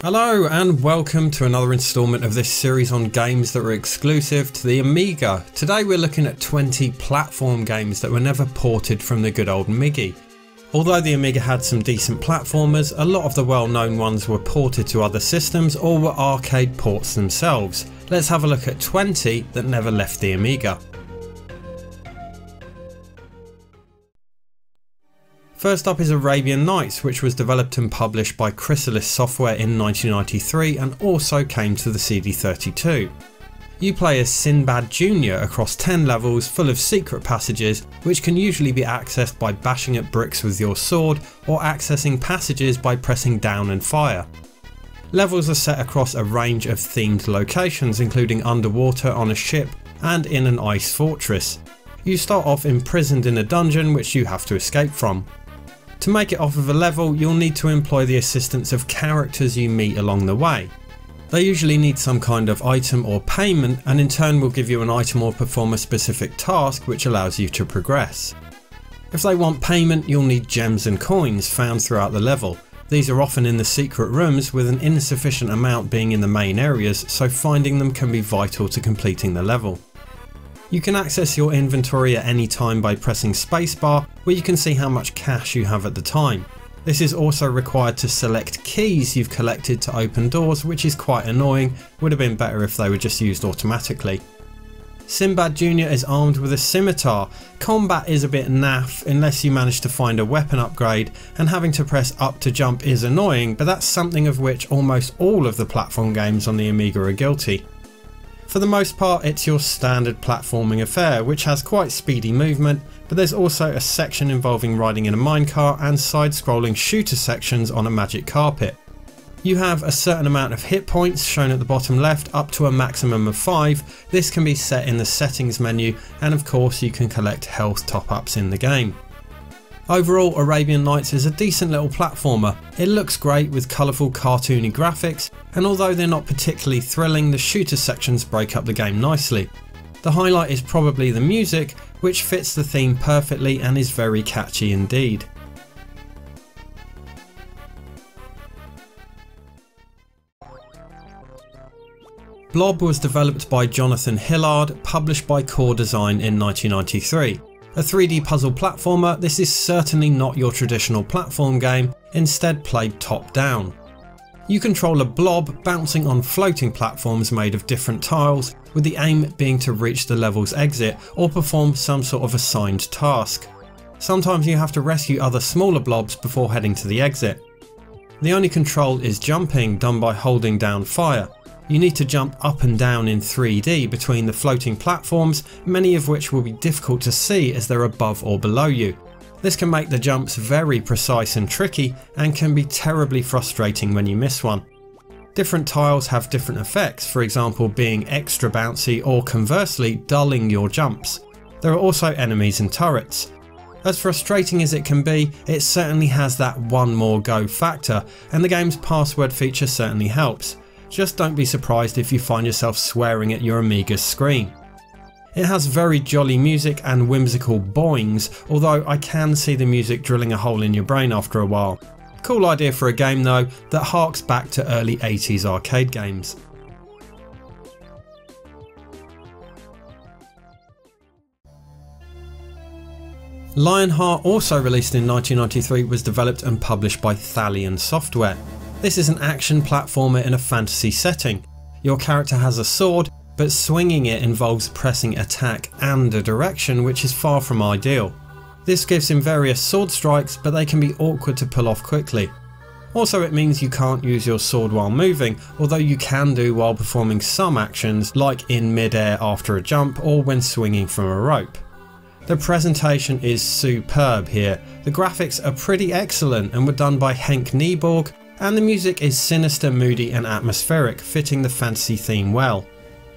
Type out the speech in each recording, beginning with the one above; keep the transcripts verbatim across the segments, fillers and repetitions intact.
Hello and welcome to another installment of this series on games that were exclusive to the Amiga. Today we're looking at twenty platform games that were never ported from the good old Miggy. Although the Amiga had some decent platformers, a lot of the well-known ones were ported to other systems or were arcade ports themselves. Let's have a look at twenty that never left the Amiga. First up is Arabian Nights, which was developed and published by Chrysalis Software in nineteen ninety-three and also came to the C D thirty-two. You play as Sinbad Junior across ten levels full of secret passages which can usually be accessed by bashing at bricks with your sword or accessing passages by pressing down and fire. Levels are set across a range of themed locations including underwater, on a ship and in an ice fortress. You start off imprisoned in a dungeon which you have to escape from. To make it off of a level, you'll need to employ the assistance of characters you meet along the way. They usually need some kind of item or payment, and in turn will give you an item or perform a specific task which allows you to progress. If they want payment, you'll need gems and coins found throughout the level. These are often in the secret rooms, with an insufficient amount being in the main areas, so finding them can be vital to completing the level. You can access your inventory at any time by pressing spacebar, where you can see how much cash you have at the time. This is also required to select keys you've collected to open doors, which is quite annoying. Would have been better if they were just used automatically. Sinbad Junior is armed with a scimitar. Combat is a bit naff unless you manage to find a weapon upgrade, and having to press up to jump is annoying, but that's something of which almost all of the platform games on the Amiga are guilty. For the most part, it's your standard platforming affair, which has quite speedy movement, but there's also a section involving riding in a minecart and side-scrolling shooter sections on a magic carpet. You have a certain amount of hit points, shown at the bottom left, up to a maximum of five. This can be set in the settings menu, and of course you can collect health top-ups in the game. Overall, Arabian Nights is a decent little platformer. It looks great with colourful cartoony graphics, and although they're not particularly thrilling, the shooter sections break up the game nicely. The highlight is probably the music, which fits the theme perfectly and is very catchy indeed. Blob was developed by Jonathan Hillard, published by Core Design in nineteen ninety-three. A three D puzzle platformer, this is certainly not your traditional platform game, instead played top-down. You control a blob bouncing on floating platforms made of different tiles, with the aim being to reach the level's exit or perform some sort of assigned task. Sometimes you have to rescue other smaller blobs before heading to the exit. The only control is jumping, done by holding down fire. You need to jump up and down in three D between the floating platforms, many of which will be difficult to see as they're above or below you. This can make the jumps very precise and tricky, and can be terribly frustrating when you miss one. Different tiles have different effects, for example being extra bouncy or conversely dulling your jumps. There are also enemies and turrets. As frustrating as it can be, it certainly has that one more go factor, and the game's password feature certainly helps. Just don't be surprised if you find yourself swearing at your Amiga's screen. It has very jolly music and whimsical boings, although I can see the music drilling a hole in your brain after a while. Cool idea for a game though, that harks back to early eighties arcade games. Lionheart, also released in nineteen ninety-three, was developed and published by Thalion Software. This is an action platformer in a fantasy setting. Your character has a sword, but swinging it involves pressing attack and a direction, which is far from ideal. This gives him various sword strikes, but they can be awkward to pull off quickly. Also, it means you can't use your sword while moving, although you can do while performing some actions, like in mid-air after a jump or when swinging from a rope. The presentation is superb here. The graphics are pretty excellent and were done by Henk Nieborg, and the music is sinister, moody and atmospheric, fitting the fantasy theme well.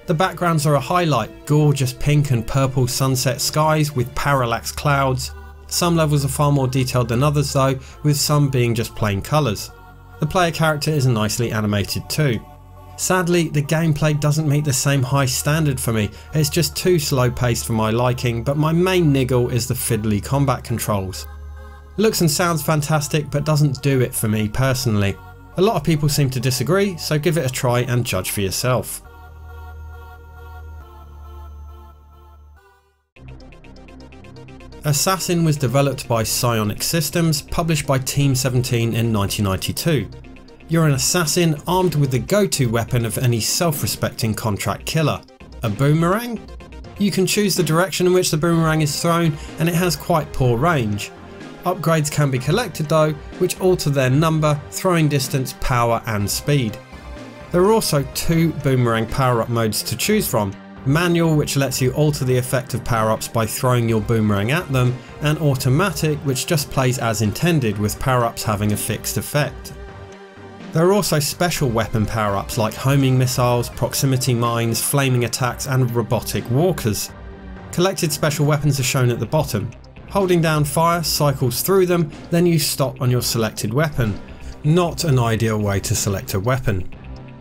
The backgrounds are a highlight, gorgeous pink and purple sunset skies with parallax clouds. Some levels are far more detailed than others though, with some being just plain colours. The player character is nicely animated too. Sadly, the gameplay doesn't meet the same high standard for me, it's just too slow-paced for my liking, but my main niggle is the fiddly combat controls. Looks and sounds fantastic, but doesn't do it for me personally. A lot of people seem to disagree, so give it a try and judge for yourself. Assassin was developed by Psionic Systems, published by Team seventeen in nineteen ninety-two. You're an assassin armed with the go-to weapon of any self-respecting contract killer, a boomerang? You can choose the direction in which the boomerang is thrown, and it has quite poor range. Upgrades can be collected though, which alter their number, throwing distance, power and speed. There are also two boomerang power-up modes to choose from, manual, which lets you alter the effect of power-ups by throwing your boomerang at them, and automatic, which just plays as intended with power-ups having a fixed effect. There are also special weapon power-ups like homing missiles, proximity mines, flaming attacks and robotic walkers. Collected special weapons are shown at the bottom. Holding down fire cycles through them, then you stop on your selected weapon. Not an ideal way to select a weapon.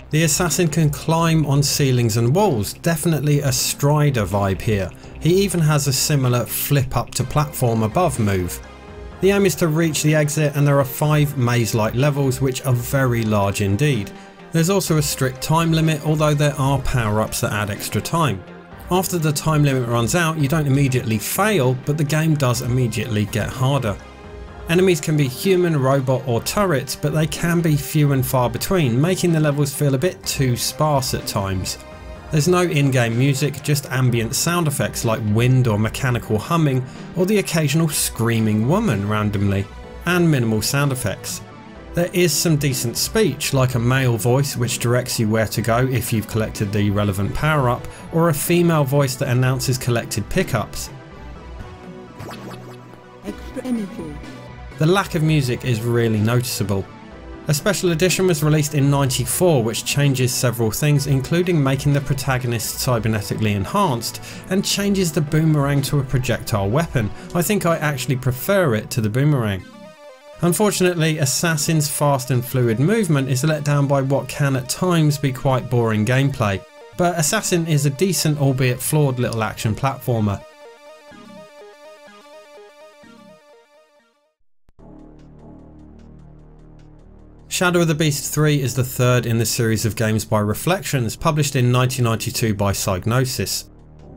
The assassin can climb on ceilings and walls, definitely a Strider vibe here. He even has a similar flip up to platform above move. The aim is to reach the exit, and there are five maze-like levels which are very large indeed. There's also a strict time limit, although there are power-ups that add extra time. After the time limit runs out, you don't immediately fail, but the game does immediately get harder. Enemies can be human, robot or turrets, but they can be few and far between, making the levels feel a bit too sparse at times. There's no in-game music, just ambient sound effects like wind or mechanical humming, or the occasional screaming woman randomly, and minimal sound effects. There is some decent speech, like a male voice which directs you where to go if you've collected the relevant power-up, or a female voice that announces collected pickups. Extra energy. The lack of music is really noticeable. A special edition was released in ninety-four, which changes several things, including making the protagonist cybernetically enhanced and changes the boomerang to a projectile weapon. I think I actually prefer it to the boomerang. Unfortunately, Assassin's fast and fluid movement is let down by what can at times be quite boring gameplay, but Assassin is a decent, albeit flawed, little action platformer. Shadow of the Beast three is the third in the series of games by Reflections, published in nineteen ninety-two by Psygnosis.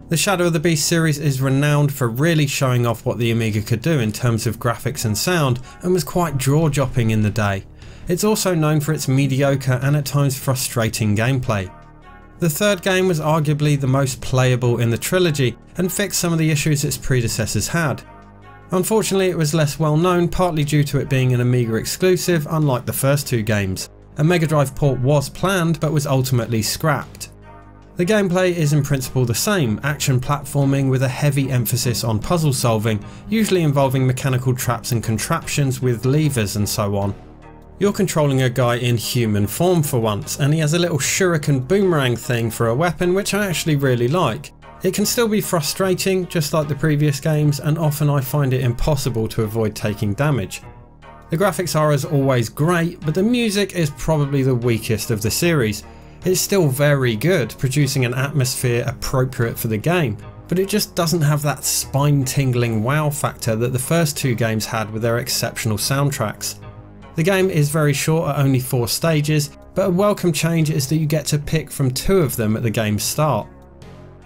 The Shadow of the Beast series is renowned for really showing off what the Amiga could do in terms of graphics and sound, and was quite jaw-dropping in the day. It's also known for its mediocre and at times frustrating gameplay. The third game was arguably the most playable in the trilogy, and fixed some of the issues its predecessors had. Unfortunately, it was less well known, partly due to it being an Amiga exclusive, unlike the first two games. A Mega Drive port was planned, but was ultimately scrapped. The gameplay is in principle the same, action platforming with a heavy emphasis on puzzle solving, usually involving mechanical traps and contraptions with levers and so on. You're controlling a guy in human form for once, and he has a little shuriken boomerang thing for a weapon, which I actually really like. It can still be frustrating, just like the previous games, and often I find it impossible to avoid taking damage. The graphics are as always great, but the music is probably the weakest of the series. It's still very good, producing an atmosphere appropriate for the game, but it just doesn't have that spine-tingling wow factor that the first two games had with their exceptional soundtracks. The game is very short at only four stages, but a welcome change is that you get to pick from two of them at the game's start.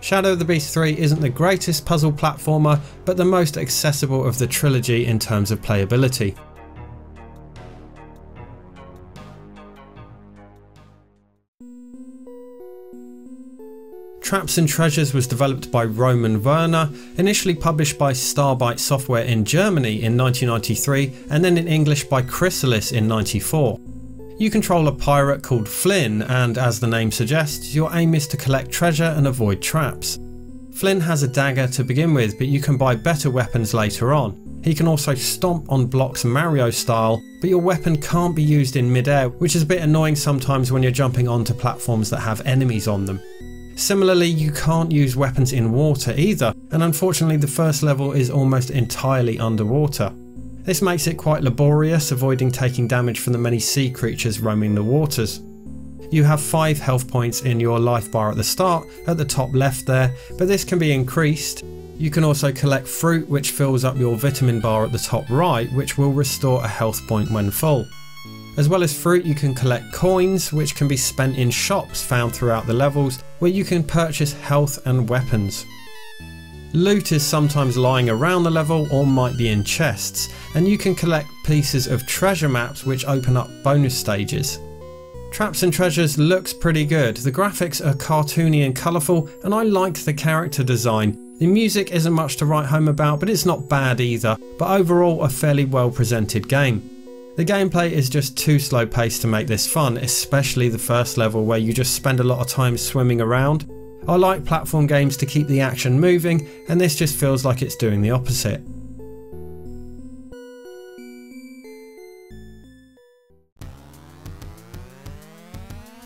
Shadow of the Beast three isn't the greatest puzzle platformer, but the most accessible of the trilogy in terms of playability. Traps and Treasures was developed by Roman Werner, initially published by Starbite Software in Germany in nineteen ninety-three and then in English by Chrysalis in ninety-four. You control a pirate called Flynn, and as the name suggests, your aim is to collect treasure and avoid traps. Flynn has a dagger to begin with, but you can buy better weapons later on. He can also stomp on blocks Mario style, but your weapon can't be used in midair, which is a bit annoying sometimes when you're jumping onto platforms that have enemies on them. Similarly, you can't use weapons in water either, and unfortunately the first level is almost entirely underwater. This makes it quite laborious, avoiding taking damage from the many sea creatures roaming the waters. You have five health points in your life bar at the start, at the top left there, but this can be increased. You can also collect fruit, which fills up your vitamin bar at the top right, which will restore a health point when full. As well as fruit, you can collect coins, which can be spent in shops found throughout the levels, where you can purchase health and weapons. Loot is sometimes lying around the level or might be in chests, and you can collect pieces of treasure maps which open up bonus stages. Traps and Treasures looks pretty good. The graphics are cartoony and colourful, and I liked the character design. The music isn't much to write home about, but it's not bad either, but overall a fairly well presented game. The gameplay is just too slow paced to make this fun, especially the first level where you just spend a lot of time swimming around. I like platform games to keep the action moving, and this just feels like it's doing the opposite.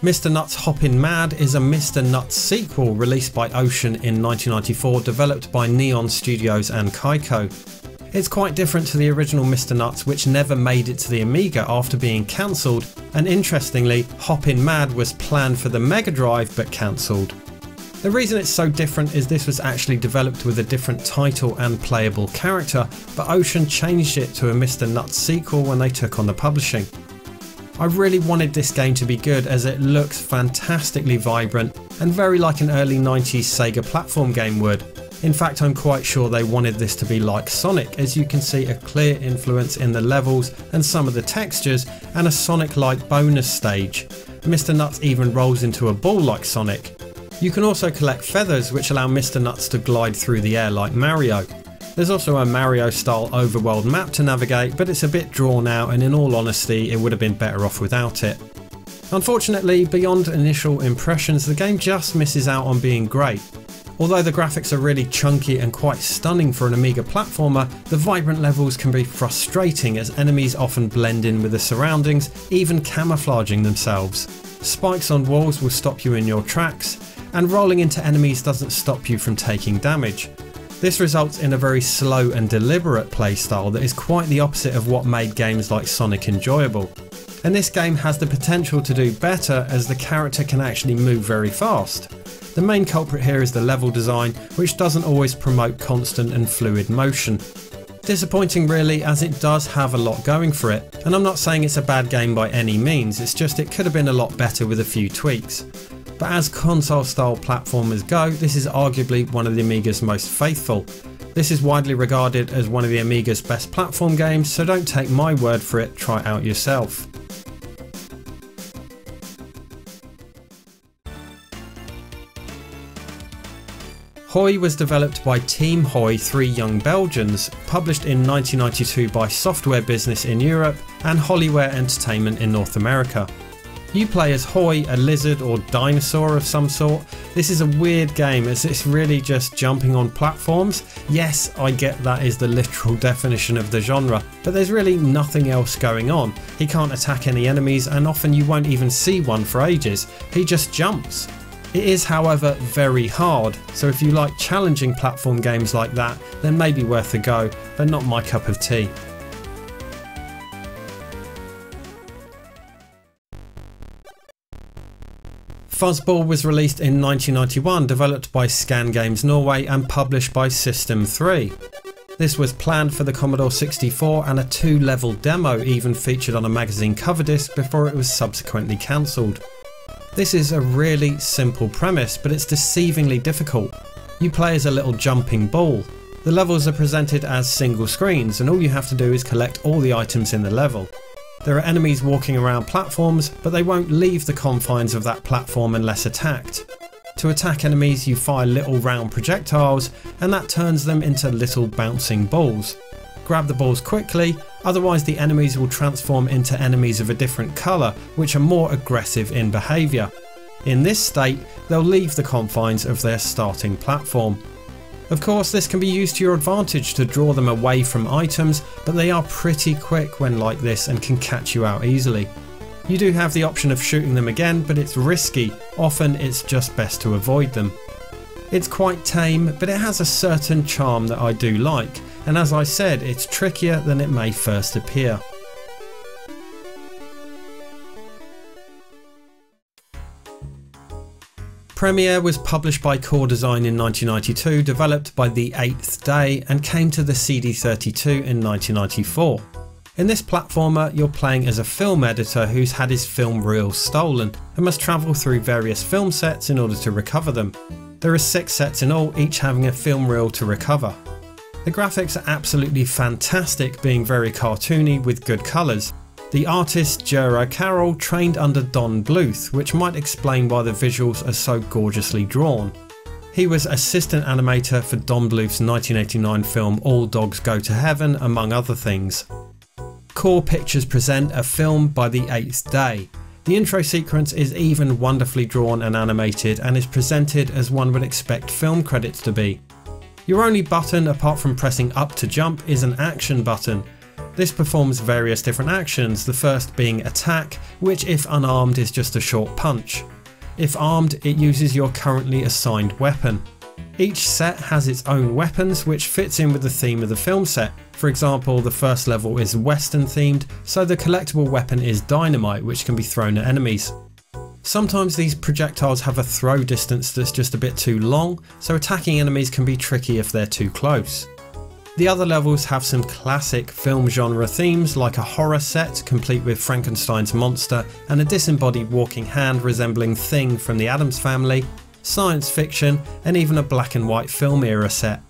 Mister Nuts Hoppin' Mad is a Mister Nuts sequel released by Ocean in nineteen ninety-four, developed by Neon Studios and Kaiko. It's quite different to the original Mister Nuts, which never made it to the Amiga after being cancelled, and interestingly, Hoppin' Mad was planned for the Mega Drive but cancelled. The reason it's so different is this was actually developed with a different title and playable character, but Ocean changed it to a Mister Nuts sequel when they took on the publishing. I really wanted this game to be good as it looks fantastically vibrant and very like an early nineties Sega platform game would. In fact, I'm quite sure they wanted this to be like Sonic, as you can see a clear influence in the levels and some of the textures and a Sonic-like bonus stage. Mister Nuts even rolls into a ball like Sonic. You can also collect feathers which allow Mister Nuts to glide through the air like Mario. There's also a Mario-style overworld map to navigate, but it's a bit drawn out, and in all honesty, it would have been better off without it. Unfortunately, beyond initial impressions, the game just misses out on being great. Although the graphics are really chunky and quite stunning for an Amiga platformer, the vibrant levels can be frustrating as enemies often blend in with the surroundings, even camouflaging themselves. Spikes on walls will stop you in your tracks, and rolling into enemies doesn't stop you from taking damage. This results in a very slow and deliberate playstyle that is quite the opposite of what made games like Sonic enjoyable. And this game has the potential to do better as the character can actually move very fast. The main culprit here is the level design, which doesn't always promote constant and fluid motion. Disappointing really, as it does have a lot going for it, and I'm not saying it's a bad game by any means, it's just it could have been a lot better with a few tweaks. But as console style platformers go, this is arguably one of the Amiga's most faithful. This is widely regarded as one of the Amiga's best platform games, so don't take my word for it, try it out yourself. Hoi was developed by Team Hoi, Three Young Belgians, published in nineteen ninety-two by Software Business in Europe and Holyware Entertainment in North America. You play as Hoi, a lizard or dinosaur of some sort. This is a weird game as it's really just jumping on platforms. Yes, I get that is the literal definition of the genre, but there's really nothing else going on. He can't attack any enemies, and often you won't even see one for ages. He just jumps. It is, however, very hard, so if you like challenging platform games like that, then maybe worth a go, but not my cup of tea. Fuzzball was released in nineteen ninety-one, developed by Scan Games Norway and published by System three. This was planned for the Commodore sixty-four, and a two-level demo even featured on a magazine cover disc before it was subsequently cancelled. This is a really simple premise, but it's deceivingly difficult. You play as a little jumping ball. The levels are presented as single screens, and all you have to do is collect all the items in the level. There are enemies walking around platforms, but they won't leave the confines of that platform unless attacked. To attack enemies, you fire little round projectiles, and that turns them into little bouncing balls. Grab the balls quickly, otherwise the enemies will transform into enemies of a different colour, which are more aggressive in behaviour. In this state, they'll leave the confines of their starting platform. Of course, this can be used to your advantage to draw them away from items, but they are pretty quick when like this and can catch you out easily. You do have the option of shooting them again, but it's risky. Often it's just best to avoid them. It's quite tame, but it has a certain charm that I do like, and as I said, it's trickier than it may first appear. Premiere was published by Core Design in nineteen ninety-two, developed by The Eighth Day, and came to the C D thirty-two in nineteen ninety-four. In this platformer, you're playing as a film editor who's had his film reel stolen and must travel through various film sets in order to recover them. There are six sets in all, each having a film reel to recover. The graphics are absolutely fantastic, being very cartoony with good colours. The artist Jero Carroll trained under Don Bluth, which might explain why the visuals are so gorgeously drawn. He was assistant animator for Don Bluth's nineteen eighty-nine film All Dogs Go to Heaven, among other things. Core Pictures present a film by The Eighth Day. The intro sequence is even wonderfully drawn and animated, and is presented as one would expect film credits to be. Your only button, apart from pressing up to jump, is an action button. This performs various different actions, the first being attack, which if unarmed is just a short punch. If armed, it uses your currently assigned weapon. Each set has its own weapons, which fits in with the theme of the film set. For example, the first level is Western themed, so the collectible weapon is dynamite, which can be thrown at enemies. Sometimes these projectiles have a throw distance that's just a bit too long, so attacking enemies can be tricky if they're too close. The other levels have some classic film genre themes, like a horror set complete with Frankenstein's monster and a disembodied walking hand resembling Thing from the Addams Family, science fiction, and even a black and white film era set.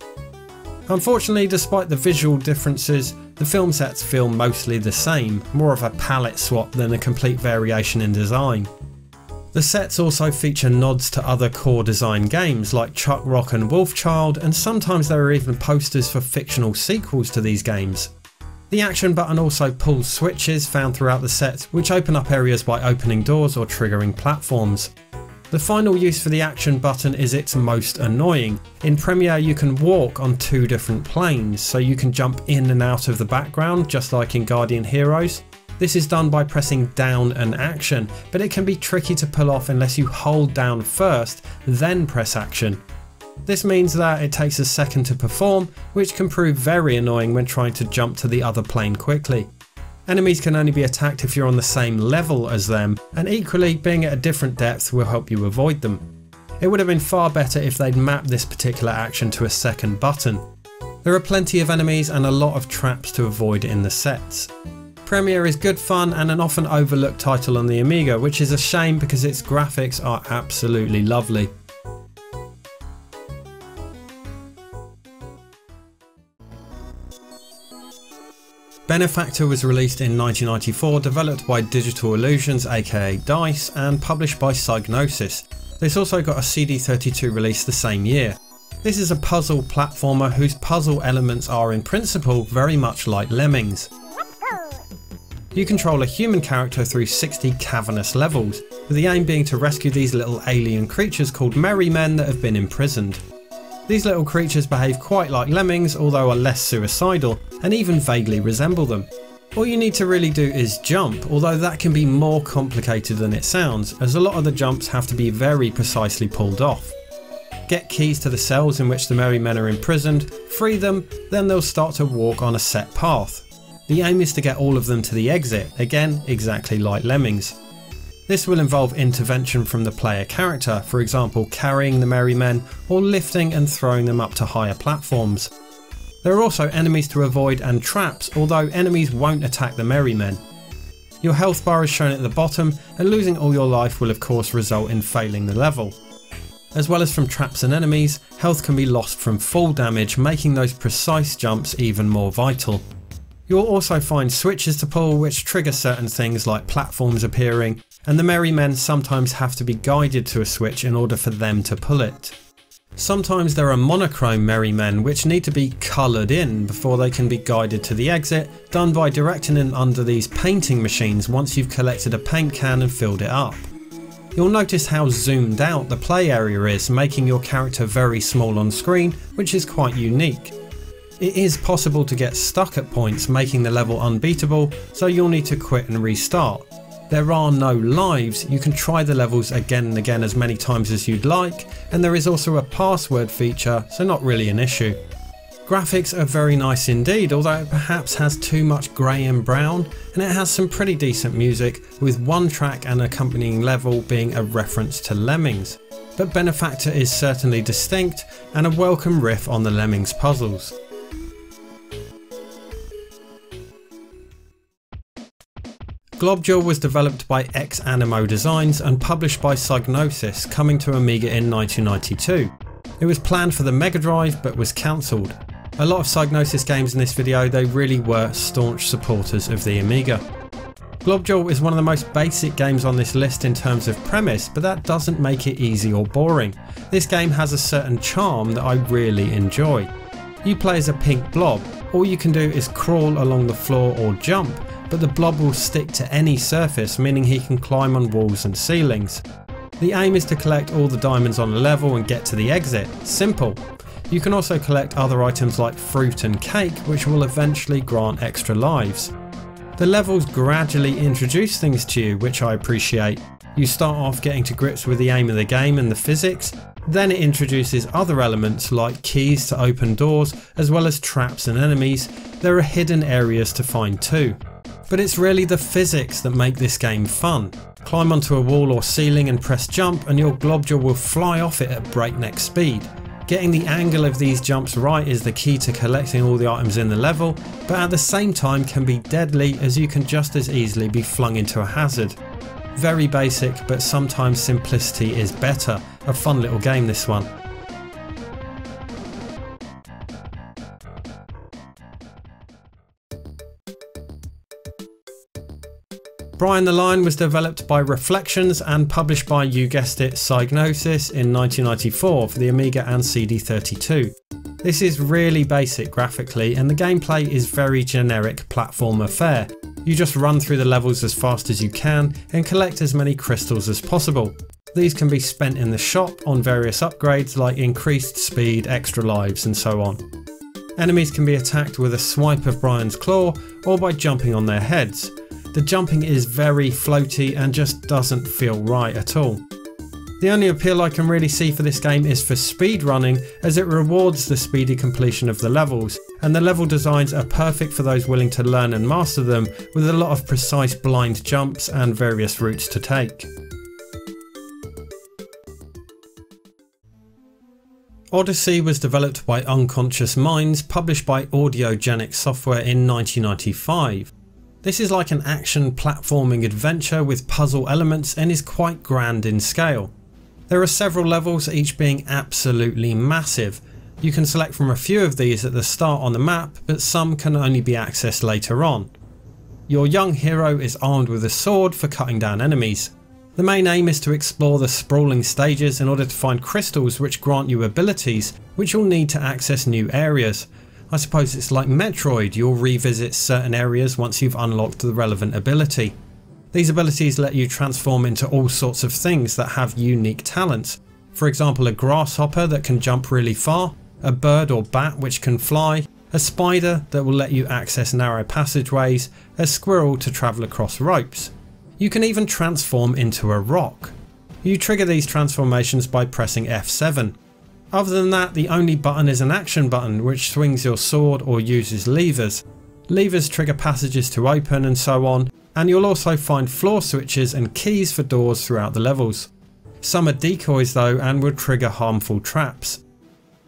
Unfortunately, despite the visual differences, the film sets feel mostly the same, more of a palette swap than a complete variation in design. The sets also feature nods to other Core Design games like Chuck Rock and Wolfchild, and sometimes there are even posters for fictional sequels to these games. The action button also pulls switches found throughout the sets, which open up areas by opening doors or triggering platforms. The final use for the action button is its most annoying. In Premiere, you can walk on two different planes, so you can jump in and out of the background just like in Guardian Heroes. This is done by pressing down and action, but it can be tricky to pull off unless you hold down first, then press action. This means that it takes a second to perform, which can prove very annoying when trying to jump to the other plane quickly. Enemies can only be attacked if you're on the same level as them, and equally, being at a different depth will help you avoid them. It would have been far better if they'd mapped this particular action to a second button. There are plenty of enemies and a lot of traps to avoid in the sets. Premiere is good fun and an often overlooked title on the Amiga, which is a shame because its graphics are absolutely lovely. Benefactor was released in nineteen ninety-four, developed by Digital Illusions aka DICE, and published by Psygnosis. This also got a C D thirty-two release the same year. This is a puzzle platformer whose puzzle elements are in principle very much like Lemmings. You control a human character through sixty cavernous levels, with the aim being to rescue these little alien creatures called Merry Men that have been imprisoned. These little creatures behave quite like lemmings, although are less suicidal, and even vaguely resemble them. All you need to really do is jump, although that can be more complicated than it sounds, as a lot of the jumps have to be very precisely pulled off. Get keys to the cells in which the Merry Men are imprisoned, free them, then they'll start to walk on a set path. The aim is to get all of them to the exit, again exactly like Lemmings. This will involve intervention from the player character, for example carrying the Merry Men or lifting and throwing them up to higher platforms. There are also enemies to avoid and traps, although enemies won't attack the Merry Men. Your health bar is shown at the bottom, and losing all your life will of course result in failing the level. As well as from traps and enemies, health can be lost from fall damage, making those precise jumps even more vital. You'll also find switches to pull which trigger certain things like platforms appearing, and the Merry Men sometimes have to be guided to a switch in order for them to pull it. Sometimes there are monochrome Merry Men which need to be coloured in before they can be guided to the exit, done by directing them under these painting machines once you've collected a paint can and filled it up. You'll notice how zoomed out the play area is, making your character very small on screen, which is quite unique. It is possible to get stuck at points, making the level unbeatable, so you'll need to quit and restart. There are no lives, you can try the levels again and again as many times as you'd like, and there is also a password feature, so not really an issue. Graphics are very nice indeed, although it perhaps has too much grey and brown, and it has some pretty decent music, with one track and accompanying level being a reference to Lemmings. but Benefactor is certainly distinct and a welcome riff on the Lemmings puzzles. Globdule was developed by Ex Animo Designs and published by Psygnosis, coming to Amiga in nineteen ninety-two. It was planned for the Mega Drive but was cancelled. A lot of Psygnosis games in this video, they really were staunch supporters of the Amiga. Globdule is one of the most basic games on this list in terms of premise, but that doesn't make it easy or boring. This game has a certain charm that I really enjoy. You play as a pink blob. All you can do is crawl along the floor or jump, but the blob will stick to any surface, meaning he can climb on walls and ceilings. The aim is to collect all the diamonds on a level and get to the exit. Simple. You can also collect other items like fruit and cake, which will eventually grant extra lives. The levels gradually introduce things to you, which I appreciate. You start off getting to grips with the aim of the game and the physics, then it introduces other elements like keys to open doors, as well as traps and enemies. There are hidden areas to find too. But it's really the physics that make this game fun. Climb onto a wall or ceiling and press jump and your Globdule will fly off it at breakneck speed. Getting the angle of these jumps right is the key to collecting all the items in the level, but at the same time can be deadly as you can just as easily be flung into a hazard. Very basic, but sometimes simplicity is better. A fun little game, this one. Brian The Lion was developed by Reflections and published by, you guessed it, Psygnosis in nineteen ninety-four for the Amiga and C D thirty-two. This is really basic graphically and the gameplay is very generic platformer fare. You just run through the levels as fast as you can and collect as many crystals as possible. These can be spent in the shop on various upgrades like increased speed, extra lives and so on. Enemies can be attacked with a swipe of Brian's claw or by jumping on their heads. The jumping is very floaty and just doesn't feel right at all. The only appeal I can really see for this game is for speedrunning, as it rewards the speedy completion of the levels, and the level designs are perfect for those willing to learn and master them, with a lot of precise blind jumps and various routes to take. Odyssey was developed by Unconscious Minds, published by Audiogenic Software in nineteen ninety-five. This is like an action platforming adventure with puzzle elements and is quite grand in scale. There are several levels, each being absolutely massive. You can select from a few of these at the start on the map, but some can only be accessed later on. Your young hero is armed with a sword for cutting down enemies. The main aim is to explore the sprawling stages in order to find crystals which grant you abilities, which you'll need to access new areas. I suppose it's like Metroid, you'll revisit certain areas once you've unlocked the relevant ability. These abilities let you transform into all sorts of things that have unique talents. For example, a grasshopper that can jump really far, a bird or bat which can fly, a spider that will let you access narrow passageways, a squirrel to travel across ropes. You can even transform into a rock. You trigger these transformations by pressing F seven. Other than that, the only button is an action button which swings your sword or uses levers. Levers trigger passages to open and so on, and you'll also find floor switches and keys for doors throughout the levels. Some are decoys though and will trigger harmful traps.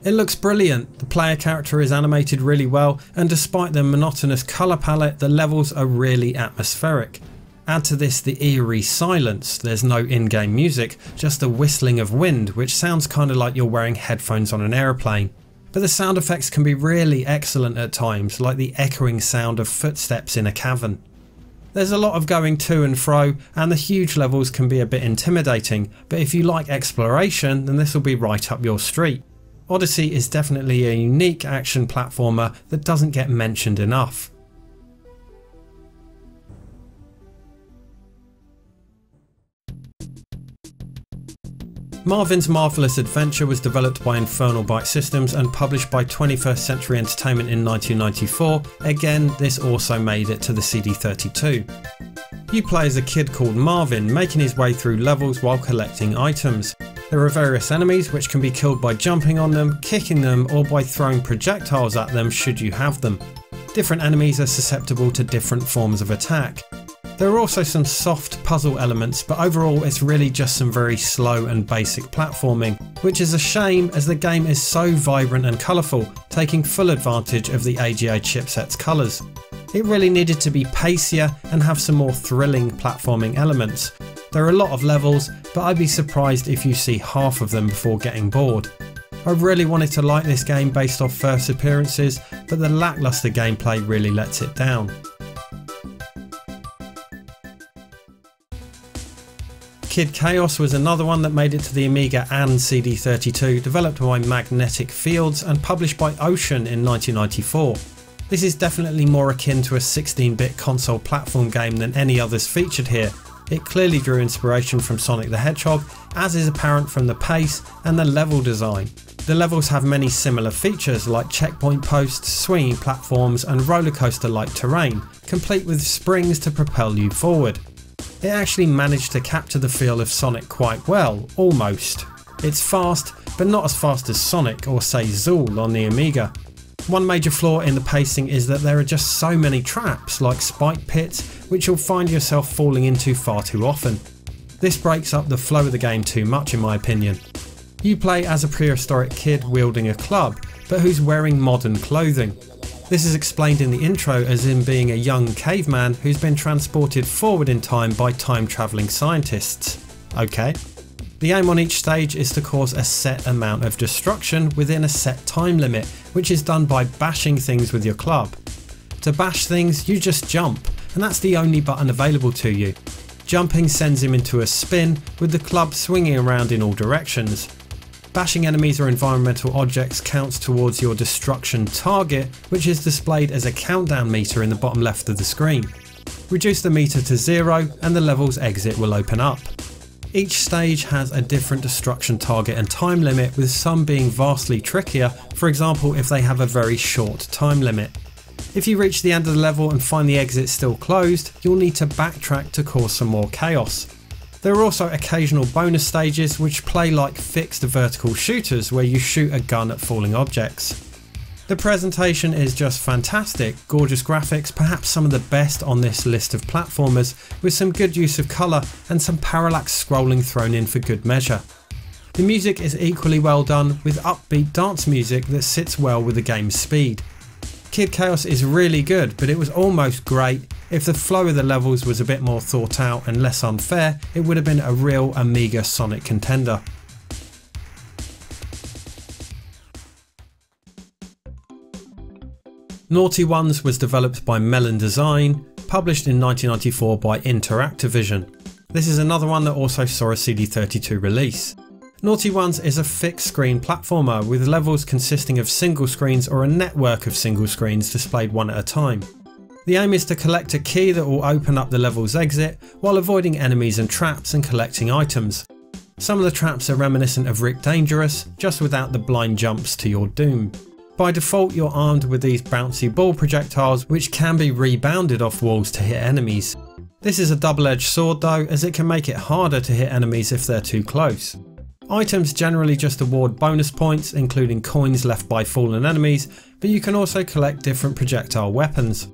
It looks brilliant, the player character is animated really well, and despite the monotonous colour palette, the levels are really atmospheric. Add to this the eerie silence. There's no in-game music, just the whistling of wind, which sounds kind of like you're wearing headphones on an aeroplane. But the sound effects can be really excellent at times, like the echoing sound of footsteps in a cavern. There's a lot of going to and fro, and the huge levels can be a bit intimidating, but if you like exploration, then this will be right up your street. Odyssey is definitely a unique action platformer that doesn't get mentioned enough. Marvin's Marvelous Adventure was developed by Infernal Byte Systems and published by twenty-first Century Entertainment in nineteen ninety-four. Again, this also made it to the C D thirty-two. You play as a kid called Marvin, making his way through levels while collecting items. There are various enemies which can be killed by jumping on them, kicking them, or by throwing projectiles at them should you have them. Different enemies are susceptible to different forms of attack. There are also some soft puzzle elements, but overall it's really just some very slow and basic platforming, which is a shame as the game is so vibrant and colourful, taking full advantage of the A G A chipset's colours. It really needed to be pacier and have some more thrilling platforming elements. There are a lot of levels, but I'd be surprised if you see half of them before getting bored. I really wanted to like this game based off first appearances, but the lackluster gameplay really lets it down. Kid Chaos was another one that made it to the Amiga and C D thirty-two, developed by Magnetic Fields and published by Ocean in nineteen ninety-four. This is definitely more akin to a sixteen bit console platform game than any others featured here. It clearly drew inspiration from Sonic the Hedgehog, as is apparent from the pace and the level design. The levels have many similar features like checkpoint posts, swinging platforms and rollercoaster-like terrain, complete with springs to propel you forward. It actually managed to capture the feel of Sonic quite well, almost. It's fast, but not as fast as Sonic or say Zool on the Amiga. One major flaw in the pacing is that there are just so many traps like spike pits, which you'll find yourself falling into far too often. This breaks up the flow of the game too much in my opinion. You play as a prehistoric kid wielding a club, but who's wearing modern clothing. This is explained in the intro as in being a young caveman who's been transported forward in time by time-travelling scientists. Okay. The aim on each stage is to cause a set amount of destruction within a set time limit, which is done by bashing things with your club. To bash things, you just jump, and that's the only button available to you. Jumping sends him into a spin, with the club swinging around in all directions. Bashing enemies or environmental objects counts towards your destruction target, which is displayed as a countdown meter in the bottom left of the screen. Reduce the meter to zero and the level's exit will open up. Each stage has a different destruction target and time limit, with some being vastly trickier, for example if they have a very short time limit. If you reach the end of the level and find the exit still closed, you'll need to backtrack to cause some more chaos. There are also occasional bonus stages which play like fixed vertical shooters where you shoot a gun at falling objects. The presentation is just fantastic, gorgeous graphics, perhaps some of the best on this list of platformers, with some good use of colour and some parallax scrolling thrown in for good measure. The music is equally well done, with upbeat dance music that sits well with the game's speed. Kid Chaos is really good, but it was almost great. If the flow of the levels was a bit more thought out and less unfair, it would have been a real Amiga Sonic contender. Naughty Ones was developed by Melon Design, published in nineteen ninety-four by Interactivision. This is another one that also saw a C D thirty-two release. Naughty Ones is a fixed screen platformer with levels consisting of single screens or a network of single screens displayed one at a time. The aim is to collect a key that will open up the level's exit while avoiding enemies and traps and collecting items. Some of the traps are reminiscent of Rick Dangerous, just without the blind jumps to your doom. By default you're armed with these bouncy ball projectiles which can be rebounded off walls to hit enemies. This is a double-edged sword though, as it can make it harder to hit enemies if they're too close. Items generally just award bonus points, including coins left by fallen enemies, but you can also collect different projectile weapons.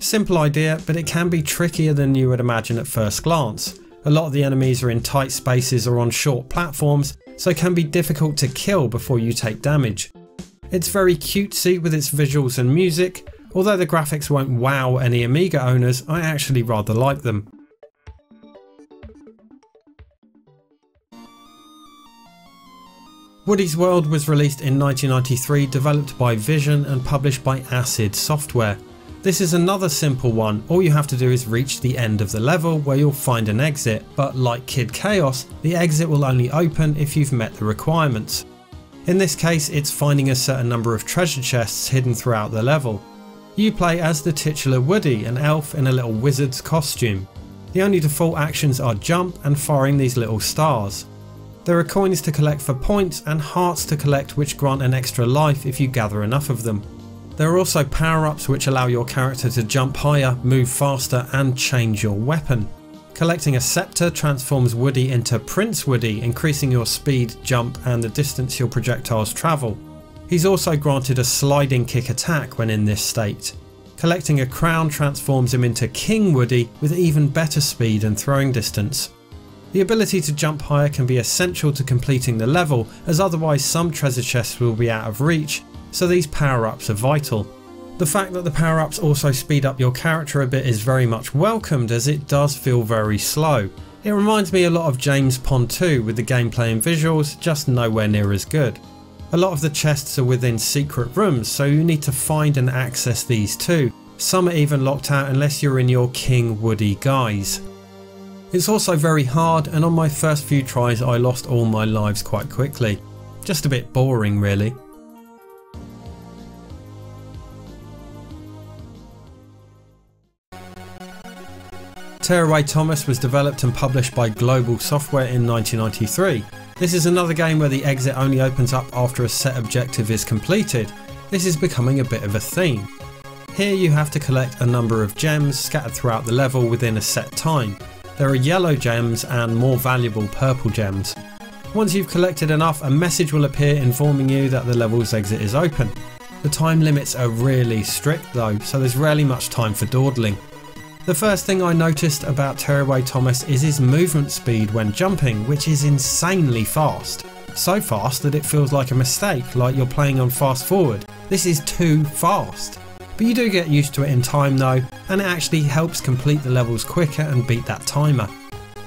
Simple idea, but it can be trickier than you would imagine at first glance. A lot of the enemies are in tight spaces or on short platforms, so it can be difficult to kill before you take damage. It's very cutesy with its visuals and music. Although the graphics won't wow any Amiga owners, I actually rather like them. Woody's World was released in nineteen ninety-three, developed by Vision and published by Acid Software. This is another simple one. All you have to do is reach the end of the level where you'll find an exit, but like Kid Chaos, the exit will only open if you've met the requirements. In this case, it's finding a certain number of treasure chests hidden throughout the level. You play as the titular Woody, an elf in a little wizard's costume. The only default actions are jump and firing these little stars. There are coins to collect for points and hearts to collect, which grant an extra life if you gather enough of them. There are also power-ups which allow your character to jump higher, move faster and change your weapon. Collecting a scepter transforms Woody into Prince Woody, increasing your speed, jump and the distance your projectiles travel. He's also granted a sliding kick attack when in this state. Collecting a crown transforms him into King Woody with even better speed and throwing distance. The ability to jump higher can be essential to completing the level, as otherwise some treasure chests will be out of reach, so these power-ups are vital. The fact that the power-ups also speed up your character a bit is very much welcomed, as it does feel very slow. It reminds me a lot of James Pond two with the gameplay and visuals, just nowhere near as good. A lot of the chests are within secret rooms, so you need to find and access these too. Some are even locked out unless you're in your King Woody guise. It's also very hard, and on my first few tries I lost all my lives quite quickly. Just a bit boring really. Tearaway Thomas was developed and published by Globdule Software in nineteen ninety-three. This is another game where the exit only opens up after a set objective is completed. This is becoming a bit of a theme. Here you have to collect a number of gems scattered throughout the level within a set time. There are yellow gems and more valuable purple gems. Once you've collected enough, a message will appear informing you that the level's exit is open. The time limits are really strict though, so there's rarely much time for dawdling. The first thing I noticed about Tearaway Thomas is his movement speed when jumping, which is insanely fast. So fast that it feels like a mistake, like you're playing on fast forward. This is too fast. But you do get used to it in time though, and it actually helps complete the levels quicker and beat that timer.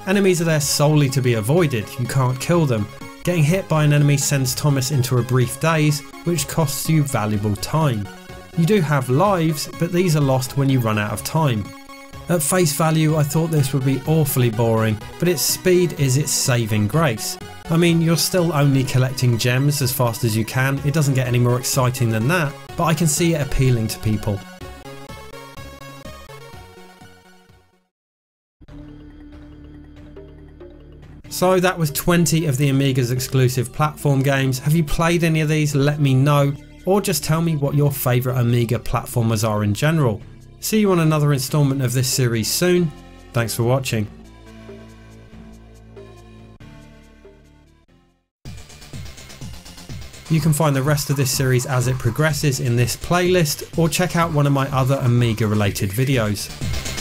Enemies are there solely to be avoided, you can't kill them. Getting hit by an enemy sends Thomas into a brief daze, which costs you valuable time. You do have lives, but these are lost when you run out of time. At face value I thought this would be awfully boring, but its speed is its saving grace. I mean, you're still only collecting gems as fast as you can, it doesn't get any more exciting than that, but I can see it appealing to people. So that was twenty of the Amiga's exclusive platform games. Have you played any of these? Let me know, or just tell me what your favourite Amiga platformers are in general. See you on another installment of this series soon. Thanks for watching. You can find the rest of this series as it progresses in this playlist, or check out one of my other Amiga related videos.